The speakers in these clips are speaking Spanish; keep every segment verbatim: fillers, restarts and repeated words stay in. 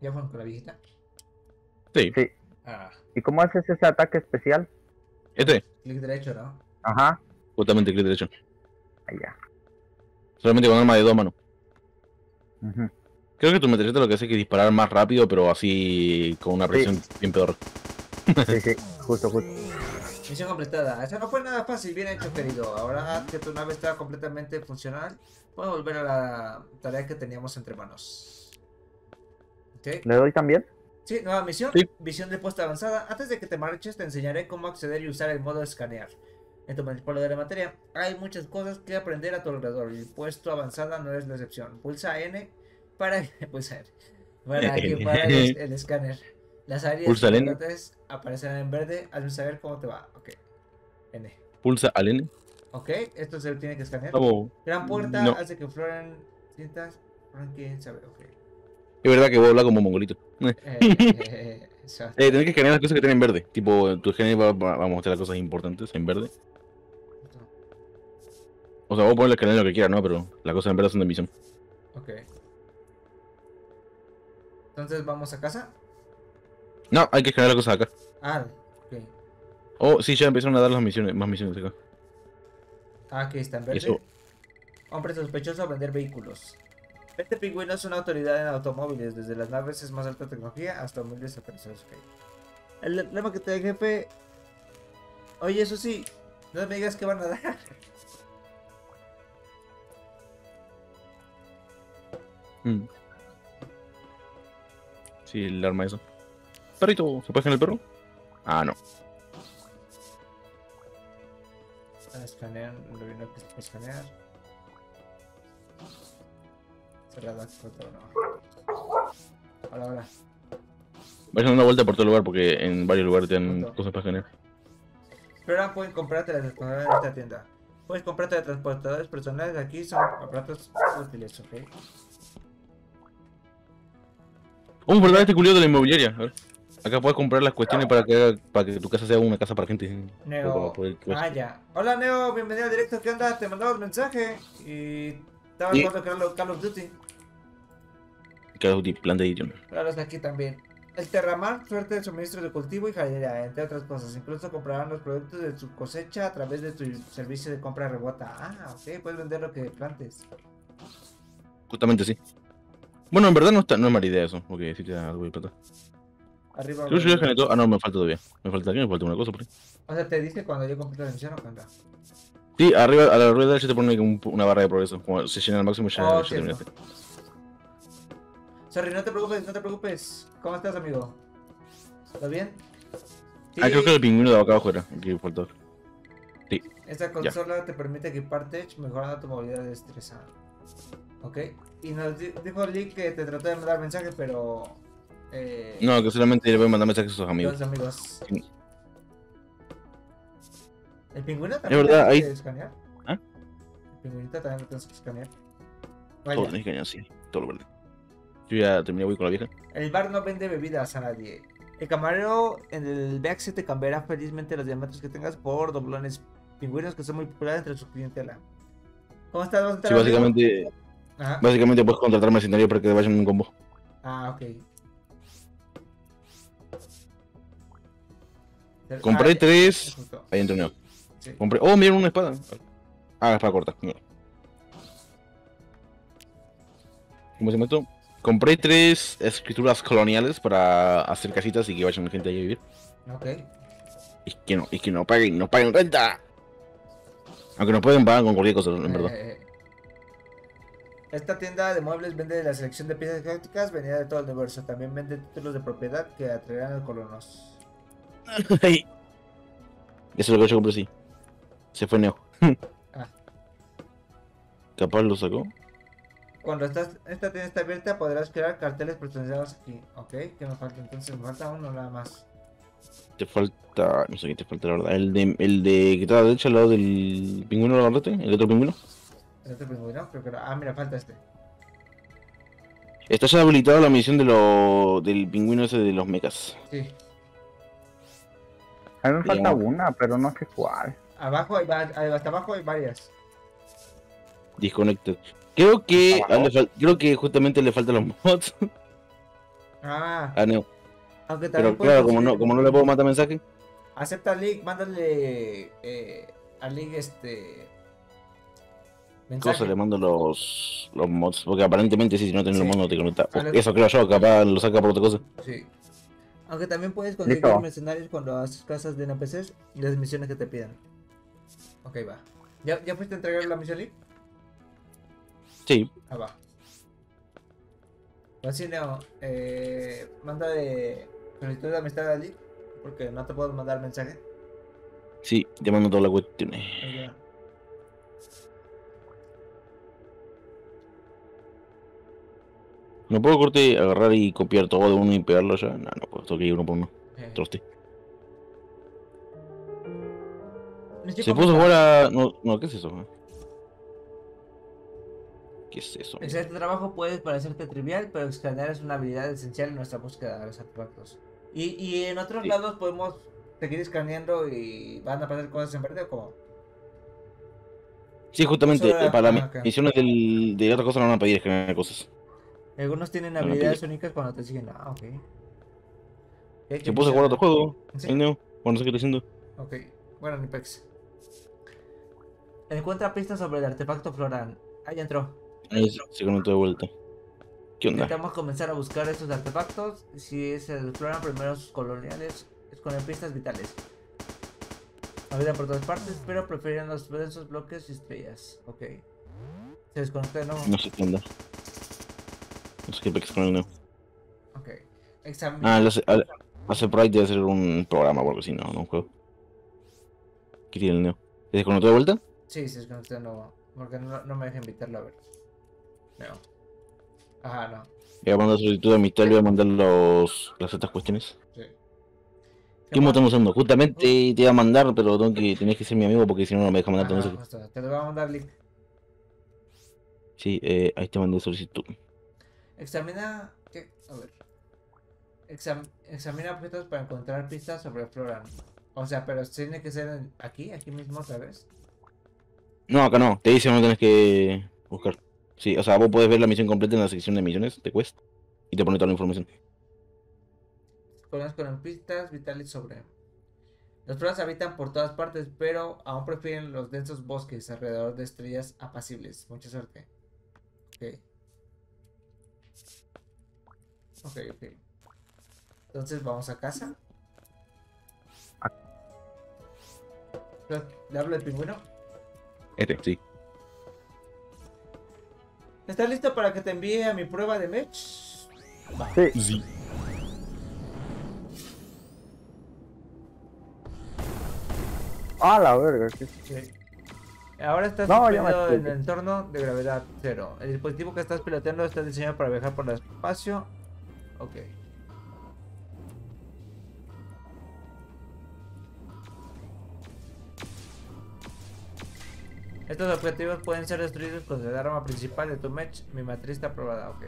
¿Ya fueron con la viejita? Sí. Sí. Ah. ¿Y cómo haces ese ataque especial? Este. Clic derecho, ¿no? Ajá. Justamente clic derecho. Allá. Solamente con arma de dos manos. Uh-huh. Creo que tu metralleta lo que hace es que disparar más rápido, pero así con una presión sí. bien peor. Sí, sí, justo, justo. Misión completada. Eso no fue nada fácil, bien hecho, querido. Ahora que tu nave está completamente funcional, puedes volver a la tarea que teníamos entre manos. ¿Okay? ¿Le doy también? Sí, nueva misión. Sí. Visión de puesta avanzada. Antes de que te marches, te enseñaré cómo acceder y usar el modo escanear. En tu manipulador de la materia, hay muchas cosas que aprender a tu alrededor. Y puesto avanzada no es la excepción. Pulsa N para, pulsa N, para equipar el, el escáner. Las áreas importantes aparecerán en verde. Hazme saber cómo te va. Ok. N. Pulsa al N. Ok, esto se tiene que escanear. Oh, Gran puerta no. hace que floren cintas. Quién sabe. Ok. Es verdad que voy a hablar como mongolito. Eh, eh, eh, tenés que escanear las cosas que tienen en verde. Tipo, tu escaneo va, va, va a mostrar las cosas importantes en verde. O sea, vos pones el escaneo lo que quieras, ¿no? Pero las cosas en verde son de misión. Ok. Entonces, ¿vamos a casa? No, hay que escanear las cosas acá. Ah, ok. Oh, sí, ya empezaron a dar las misiones, más misiones acá. Ah, aquí está en verde. Eso. Hombre sospechoso a vender vehículos. Este pingüino es una autoridad en automóviles, desde las naves es más alta tecnología hasta humildes operaciones. Okay. El lema que te da jefe... Oye, eso sí, no me digas que van a dar. Mm. Sí, el arma eso. Perrito, ¿se puede escanear el perro? Ah, no. Escanear, lo vino que escanear. Hola, hola. Vayan a una vuelta por todo el lugar porque en varios lugares tienen cosas para escanear. Pero ahora pueden comprarte las transportadoras de esta tienda. Puedes comprarte las transportadoras personales, aquí son aparatos útiles, ok. Oh, verdad, este culio de la inmobiliaria. A ver. Acá puedes comprar las cuestiones para que, para que tu casa sea una casa para gente. Neo. Para ah, ya. Hola, Neo, bienvenido al directo. ¿Qué onda? Te mandaba un mensaje y. Estaba jugando sí. Call of Duty. Call of Duty, plan de edición. Claro, está aquí también. El terramar, suerte de suministro de cultivo y jardinería, entre otras cosas. Incluso comprarán los productos de su cosecha a través de tu servicio de compra rebota. Ah, ok, puedes vender lo que plantes. Justamente sí. Bueno, en verdad no, está, no es mala idea eso, porque si te da algo de plata. Arriba. Creo que yo gané todo. Ah, no, me falta todavía. Me falta aquí, me falta una cosa por ahí. O sea, ¿te dice cuando yo completo la misión o cuando? Sí, arriba a la rueda derecha te pone un, una barra de progreso. Como se llena al máximo, ya, oh, ya terminaste. Sorry, no te preocupes, no te preocupes. ¿Cómo estás, amigo? ¿Estás bien? Sí. Ah, creo que el pingüino de acá abajo era el que faltó. Sí. Esta consola ya. te permite equiparte, mejorando tu movilidad estresada. Ok. Y nos dijo Lee que te trató de mandar mensajes, pero. Eh... No, que solamente le voy a mandar mensajes a sus amigos. Los amigos. Sí. El pingüino también lo tienes que escanear. ¿Ah? El pingüinito también lo tienes que escanear. Vaya. Todo lo tienes que escanear, sí. Todo lo verde. Yo ya terminé, voy con la vieja. El bar no vende bebidas a nadie. El camarero en el B X te cambiará felizmente los diamantes que tengas por doblones pingüinos que son muy populares entre su clientela. ¿Cómo estás? ¿Dónde estás? Sí, básicamente. Ajá. Básicamente puedes contratar mercenarios para que vayan en un combo. Ah, ok. Compré ah, tres. Justo. Ahí entró uno. Sí. Compré... Oh, miren, una espada. Ah, la espada corta. ¿Cómo se llama esto? Compré tres escrituras coloniales para hacer casitas y que vayan gente ahí a vivir. Ok. Es que no, es que no paguen, no paguen renta. Aunque no pueden pagar con cualquier cosa, en eh, verdad. Esta tienda de muebles vende la selección de piezas exóticas venida de todo el universo. También vende títulos de propiedad que atraerán a los colonos. Eso es lo que yo compré, sí. Se fue Neo. Ah. Capaz lo sacó. Cuando estás, esta tienda está abierta podrás crear carteles personalizados aquí. Ok, ¿qué me falta entonces? Me falta uno nada más. Te falta... no sé qué te falta la verdad. El de... el de... que está a la derecha al lado del pingüino, ¿lo agarraste? ¿El otro pingüino? El otro pingüino, creo que no. Ah, mira, falta este. Está ya habilitada la misión de lo... del pingüino ese de los mechas. Sí. A mí me falta Bien. una, pero no sé cuál. Abajo hay hasta abajo hay varias. Disconnected. Creo que, creo que justamente le faltan los mods. Ah. A Neo. Aunque también pero claro, como no, como no le puedo mandar mensaje. Acepta al link, mándale eh, al link este... mensaje. Cosa, le mando los, los mods, porque aparentemente sí, si no tenés sí. los mods no te conecta. Lo... Eso creo yo, capaz lo saca por otra cosa. Sí. Aunque también puedes conseguir ¿Listo? mercenarios con las casas de N P Cs y las misiones que te pidan. Ok, va. ¿Ya, ya fuiste a entregar la misión Link? Sí. Ah, va. Basilio, eh, manda de solicitud de amistad a Link, porque no te puedo mandar mensaje. Sí, te mando todas las cuestiones. Okay. ¿No puedo corte, agarrar y copiar todo de uno y pegarlo ya? No, no puedo, tengo que ir uno por uno. Okay. Troste. Se puso jugar a... No, no, ¿qué es eso? ¿Qué es eso? En este trabajo puede parecerte trivial, pero escanear es una habilidad esencial en nuestra búsqueda de los artefactos. Y, y en otros sí. lados podemos seguir escaneando y van a pasar cosas en verde o cómo? Sí, justamente, era... para las ah, okay. misiones del, de otra cosa no van a pedir escanear cosas. Algunos tienen no habilidades únicas cuando te siguen. Ah, ok. ¿Qué, Se puso a jugar otro juego, ¿Sí? el Neo, o no sé qué estoy diciendo. Ok, bueno, ni pex. Encuentra pistas sobre el artefacto floral. Ahí entró. Ahí se conectó de vuelta. ¿Qué onda? Intentamos comenzar a buscar esos artefactos. Si se exploran primero sus coloniales, es con pistas vitales. Habita por todas partes, pero prefieren los densos bloques y estrellas. Ok. Se desconecta de nuevo. No sé qué onda. No sé qué pex con el Neo. Ok. Examina. Ah, lo hace, al, hace Pride debe ser un programa o algo así, no, no un juego. ¿Qué tiene el Neo? ¿Se desconectó de vuelta? Sí, se desconectó de nuevo. Porque no, no me deja invitarlo a ver. No. Ajá, no. Voy a mandar solicitud de amistad y voy a mandar los, las otras cuestiones. Sí. ¿Qué modo estamos usando? Justamente te iba a mandar, pero tengo que, tenés que ser mi amigo porque si no, no me deja mandar. Ajá, justo. Te lo voy a mandar, Link. Sí, eh, ahí te mandé solicitud. Examina... ¿Qué? A ver. Exam... Examina objetos para encontrar pistas sobre Floran. O sea, pero tiene que ser en... aquí, aquí mismo otra vez. No, acá no, te dice no tenés que buscar. Sí, o sea, vos podés ver la misión completa en la sección de misiones, de quest, y te pone toda la información. Colonias con pistas vitales sobre... Los floras habitan por todas partes, pero aún prefieren los densos bosques alrededor de estrellas apacibles. Mucha suerte. Ok. Ok, ok. Entonces, ¿vamos a casa? ¿Le hablo del pingüino? Este, sí. ¿Estás listo para que te envíe a mi prueba de match? Sí. sí. A la verga, ¿qué? Sí. Ahora estás no, me... en el entorno de gravedad cero. El dispositivo que estás piloteando está diseñado para viajar por el espacio. Ok. Estos objetivos pueden ser destruidos con el arma principal de tu match. Mi matriz está aprobada, ok.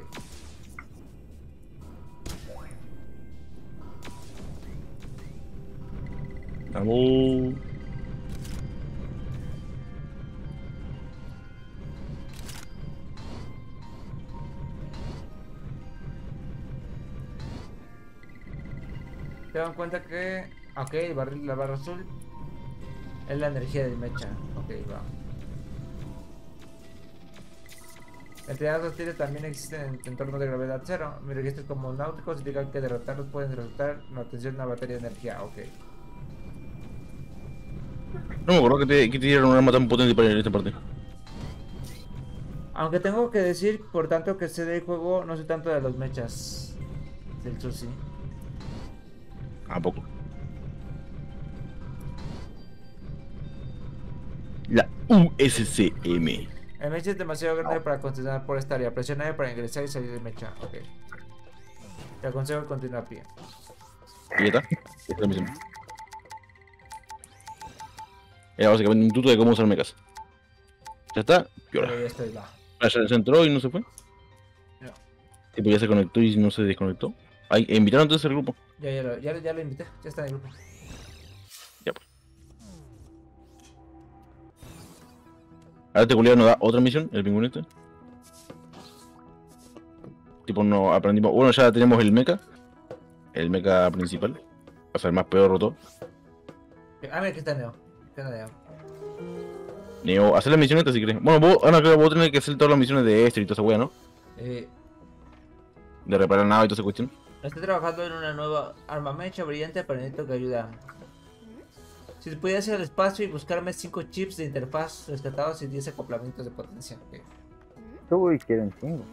Vamos. Se dan cuenta que... Ok, el barril, la barra azul es la energía del mecha. Ok, va. Entidades hostiles también existen en entornos de gravedad cero. Mis registros como náuticos indican que derrotarlos pueden resultar en la obtención de una batería de energía. Ok. No me acuerdo que te, que te dieron un arma tan potente para ir en esta parte. Aunque tengo que decir, por tanto, que sé del juego, no sé tanto de los mechas. Del Susi. ¿A poco? La U S C M. El mecha es demasiado grande para continuar por esta área. Presiona E para ingresar y salir del mecha. Ok. Te aconsejo continuar a pie. ¿Y está? Esta misión. Era básicamente un tuto de cómo usar mechas. Ya está. Piola. Pero ya estoy la. ¿Ya se entró y no se fue? No. Tipo, ya se conectó y no se desconectó. Ahí, ¿invitaron entonces al grupo? Ya, ya lo, ya, ya lo invité. Ya está en el grupo. Ya pues. Ahora este culiado nos da otra misión, el pingüinete. Tipo, no aprendimos. Bueno, ya tenemos el mecha. El mecha principal. O sea, el más peor roto. Ah, mira que está Neo. Está Neo. Neo, hacer las misiones si querés. Bueno, vos, ahora creo que vos tenés que hacer todas las misiones de este y toda esa wea, ¿no? Eh. De reparar nada y toda esa cuestión. Estoy trabajando en una nueva arma mecha brillante para el neto que ayuda. Si pudiera ir al espacio y buscarme cinco chips de interfaz rescatados y diez acoplamientos de potencia. Okay. Uy, quieren cinco.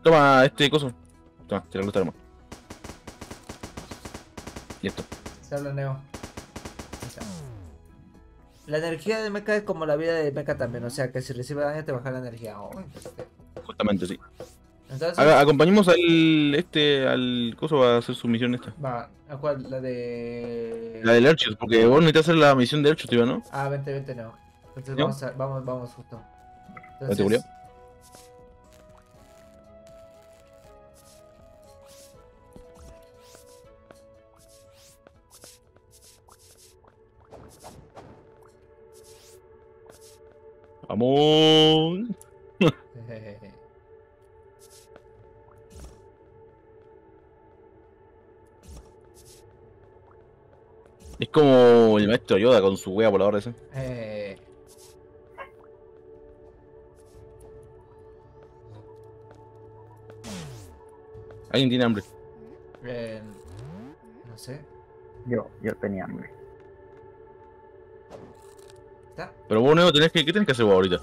Toma este coso. Toma, te la gusta arma. Y esto. Se habla Neo. La energía de mecha es como la vida de mecha también, o sea que si recibe daño te baja la energía. Oh. Justamente, sí. Entonces, a acompañemos al este, al coso a hacer su misión esta. Va, ¿a cuál? La de... La del Archus, porque vos necesitas hacer la misión de Archus, tío, ¿no? Ah, vente, vente, no. Entonces ¿no? Vamos, a, vamos, vamos justo. Entonces... ¿Vete, ¡vamos! Es como el maestro Yoda con su wea voladora ese. Eh. ¿Alguien tiene hambre? Eh, no sé. Yo, yo tenía hambre. Pero vos, Neo, tenés que, ¿qué tenés que hacer vos ahorita?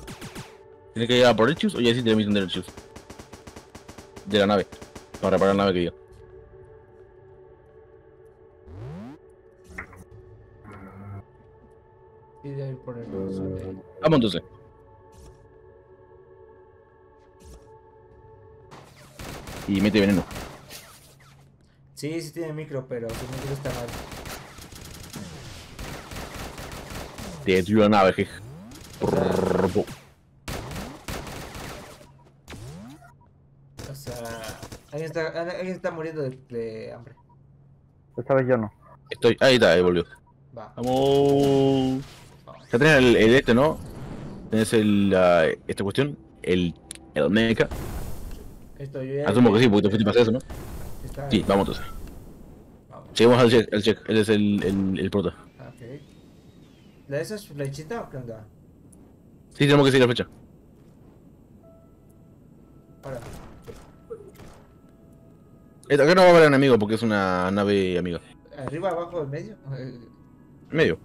¿Tenés que ir a por el Chus o ya hiciste la misión del Chus? De la nave. Para reparar la nave que diga. Y de ir por el Chus. Vamos entonces. Y mete veneno. Sí, sí tiene micro, pero su micro está mal. Te destruyó la nave, jeje. O sea, alguien está, alguien está muriendo de, de hambre. Esta vez yo no. Estoy, ahí está, ahí volvió. Va. Vamos. Ya tenés el, el este, ¿no? Tenés el, la, esta cuestión, el, el mecha. Esto, yo ya... Asumo que sí, porque te fuiste para eso, ¿no? Está sí, vamos entonces. Lleguemos al check, al check, él es el, el, el prota. Okay. ¿La de esa es flechita o qué onda? Sí, tenemos que seguir la flecha. Ahora. Esta, acá no va a haber un enemigo porque es una nave amiga. ¿Arriba, abajo, en medio? En medio.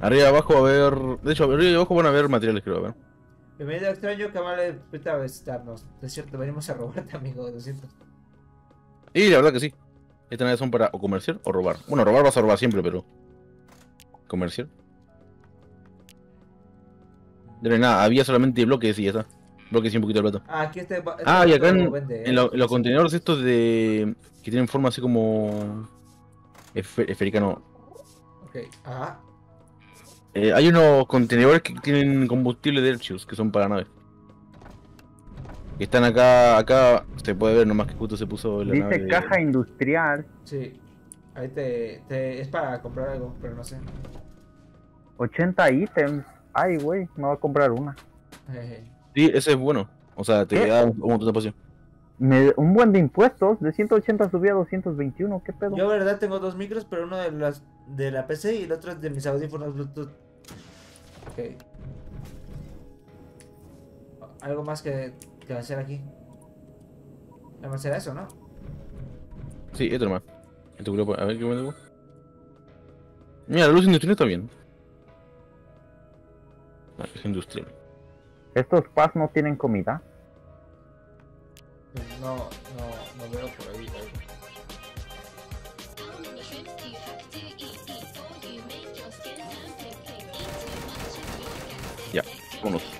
Arriba, abajo va a haber... De hecho, arriba y abajo van a haber materiales, creo, ¿verdad? Me medio extraño que vale a visitarnos. Es cierto, venimos a robarte, amigo, lo siento. Y la verdad que sí. Estas naves son para o comerciar o robar. Bueno, robar vas a robar siempre, pero... Comercial. No hay nada, había solamente bloques y ya está. Bloques y un poquito de plata. Ah, aquí este, este ah y acá en, vende, en, lo, en los contenedores estos de... Que tienen forma así como... Esfericano. Ok, ajá. Eh, hay unos contenedores que tienen combustible de Archus, que son para naves. Están acá, acá... Se puede ver nomás que justo se puso la dice nave... Dice caja de... industrial. Sí. Ahí te, te... es para comprar algo, pero no sé. ochenta ítems. Ay, güey, me voy a comprar una. Sí, ese es bueno. O sea, te ¿qué? Da un, un montón de pasión. Me, un buen de impuestos. De ciento ochenta subí a doscientos veintiuno. ¿Qué pedo? Yo, la verdad, tengo dos micros, pero uno de, las, de la P C y el otro es de mis audífonos Bluetooth. Ok. Algo más que, que hacer aquí. La más era eso, ¿no? Sí, otro más. A ver qué bueno. Mira, la luz industrial está bien. La luz industrial. ¿Estos P A S no tienen comida? No, no, no veo por ahí. ahí. Ya, vámonos.